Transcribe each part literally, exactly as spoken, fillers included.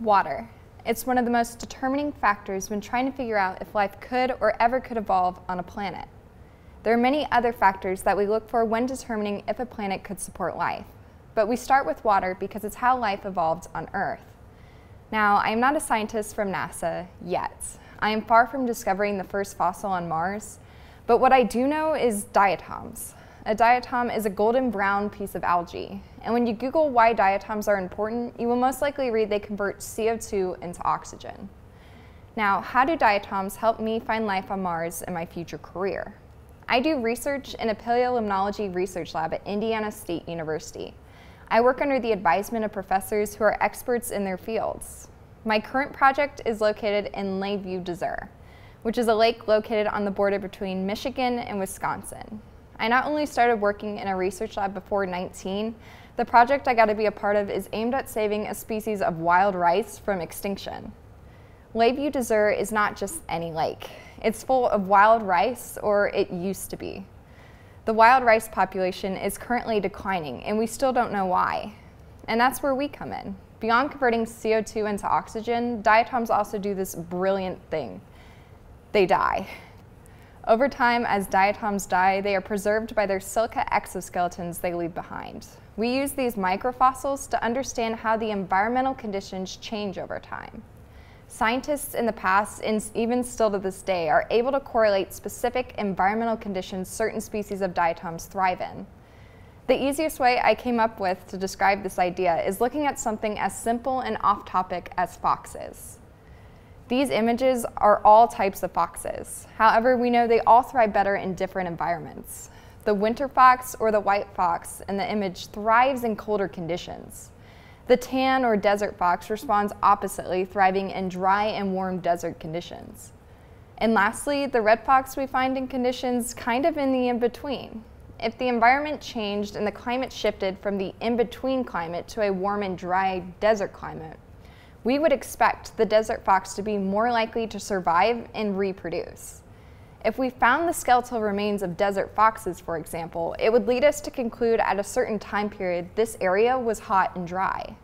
Water. It's one of the most determining factors when trying to figure out if life could or ever could evolve on a planet. There are many other factors that we look for when determining if a planet could support life, but we start with water because it's how life evolved on Earth. Now, I am not a scientist from NASA yet. I am far from discovering the first fossil on Mars, but what I do know is diatoms. A diatom is a golden brown piece of algae, and when you Google why diatoms are important, you will most likely read they convert C O two into oxygen. Now, how do diatoms help me find life on Mars in my future career? I do research in a paleolimnology research lab at Indiana State University. I work under the advisement of professors who are experts in their fields. My current project is located in Lac Vieux Desert, which is a lake located on the border between Michigan and Wisconsin. I not only started working in a research lab before nineteen, the project I got to be a part of is aimed at saving a species of wild rice from extinction. Lac Vieux Desert is not just any lake. It's full of wild rice, or it used to be. The wild rice population is currently declining, and we still don't know why. And that's where we come in. Beyond converting C O two into oxygen, diatoms also do this brilliant thing. They die. Over time, as diatoms die, they are preserved by their silica exoskeletons they leave behind. We use these microfossils to understand how the environmental conditions change over time. Scientists in the past, and even still to this day, are able to correlate specific environmental conditions certain species of diatoms thrive in. The easiest way I came up with to describe this idea is looking at something as simple and off-topic as foxes. These images are all types of foxes. However, we know they all thrive better in different environments. The winter fox, or the white fox in the image, thrives in colder conditions. The tan or desert fox responds oppositely, thriving in dry and warm desert conditions. And lastly, the red fox we find in conditions kind of in the in-between. If the environment changed and the climate shifted from the in-between climate to a warm and dry desert climate, we would expect the desert fox to be more likely to survive and reproduce. If we found the skeletal remains of desert foxes, for example, it would lead us to conclude at a certain time period this area was hot and dry.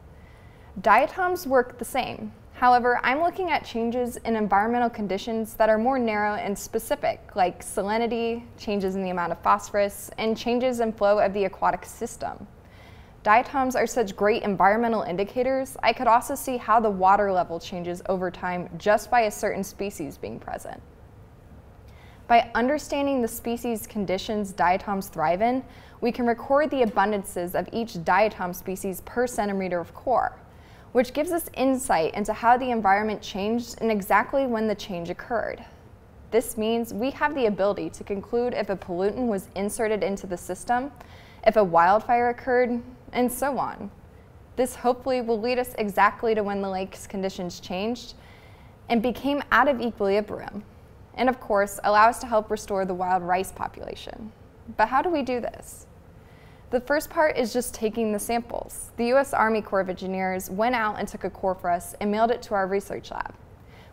Diatoms work the same. However, I'm looking at changes in environmental conditions that are more narrow and specific, like salinity, changes in the amount of phosphorus, and changes in flow of the aquatic system. Diatoms are such great environmental indicators, I could also see how the water level changes over time just by a certain species being present. By understanding the species conditions diatoms thrive in, we can record the abundances of each diatom species per centimeter of core, which gives us insight into how the environment changed and exactly when the change occurred. This means we have the ability to conclude if a pollutant was inserted into the system, if a wildfire occurred, and so on. This hopefully will lead us exactly to when the lake's conditions changed and became out of equilibrium, and of course, allow us to help restore the wild rice population. But how do we do this? The first part is just taking the samples. The U S Army Corps of Engineers went out and took a core for us and mailed it to our research lab.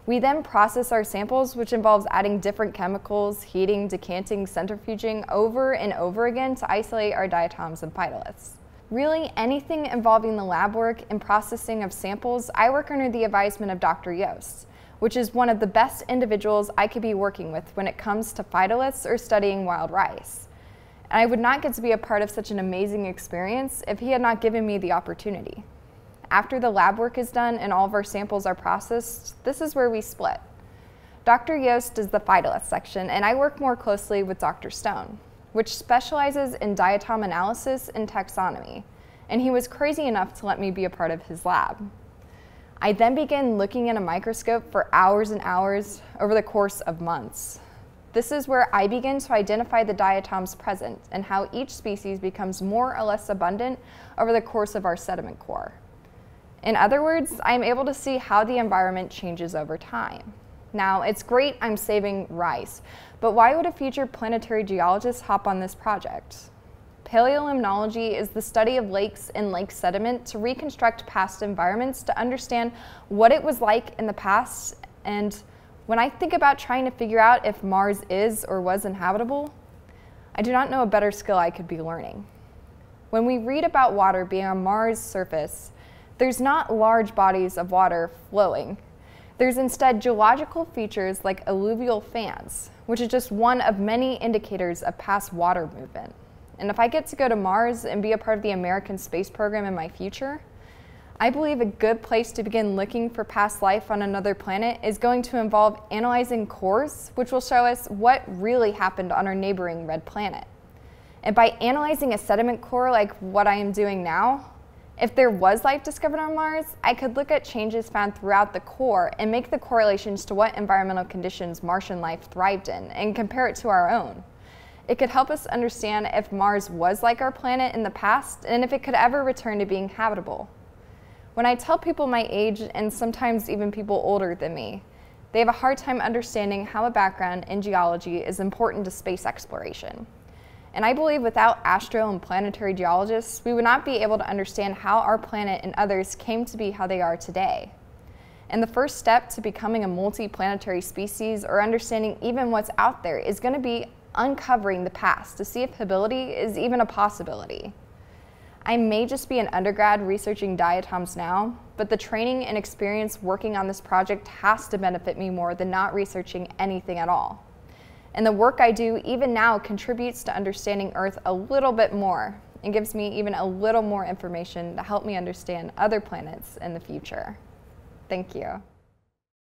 We then process our samples, which involves adding different chemicals, heating, decanting, centrifuging over and over again to isolate our diatoms and phytoliths. Really, anything involving the lab work and processing of samples, I work under the advisement of Doctor Yost, which is one of the best individuals I could be working with when it comes to phytoliths or studying wild rice. And I would not get to be a part of such an amazing experience if he had not given me the opportunity. After the lab work is done and all of our samples are processed, this is where we split. Doctor Yost does the phytolith section, and I work more closely with Doctor Stone, which specializes in diatom analysis and taxonomy, and he was crazy enough to let me be a part of his lab. I then began looking in a microscope for hours and hours over the course of months. This is where I begin to identify the diatoms present and how each species becomes more or less abundant over the course of our sediment core. In other words, I'm able to see how the environment changes over time. Now, it's great I'm saving rice, but why would a future planetary geologist hop on this project? Paleolimnology is the study of lakes and lake sediment to reconstruct past environments to understand what it was like in the past. And when I think about trying to figure out if Mars is or was inhabitable, I do not know a better skill I could be learning. When we read about water being on Mars' surface, There's not large bodies of water flowing. There's instead geological features like alluvial fans, which is just one of many indicators of past water movement. And if I get to go to Mars and be a part of the American space program in my future, I believe a good place to begin looking for past life on another planet is going to involve analyzing cores, which will show us what really happened on our neighboring red planet. And by analyzing a sediment core like what I am doing now, if there was life discovered on Mars, I could look at changes found throughout the core and make the correlations to what environmental conditions Martian life thrived in and compare it to our own. It could help us understand if Mars was like our planet in the past and if it could ever return to being habitable. When I tell people my age, and sometimes even people older than me, they have a hard time understanding how a background in geology is important to space exploration. And I believe without astro and planetary geologists, we would not be able to understand how our planet and others came to be how they are today. And the first step to becoming a multi-planetary species or understanding even what's out there is going to be uncovering the past to see if habitability is even a possibility. I may just be an undergrad researching diatoms now, but the training and experience working on this project has to benefit me more than not researching anything at all. And the work I do even now contributes to understanding Earth a little bit more and gives me even a little more information to help me understand other planets in the future. Thank you.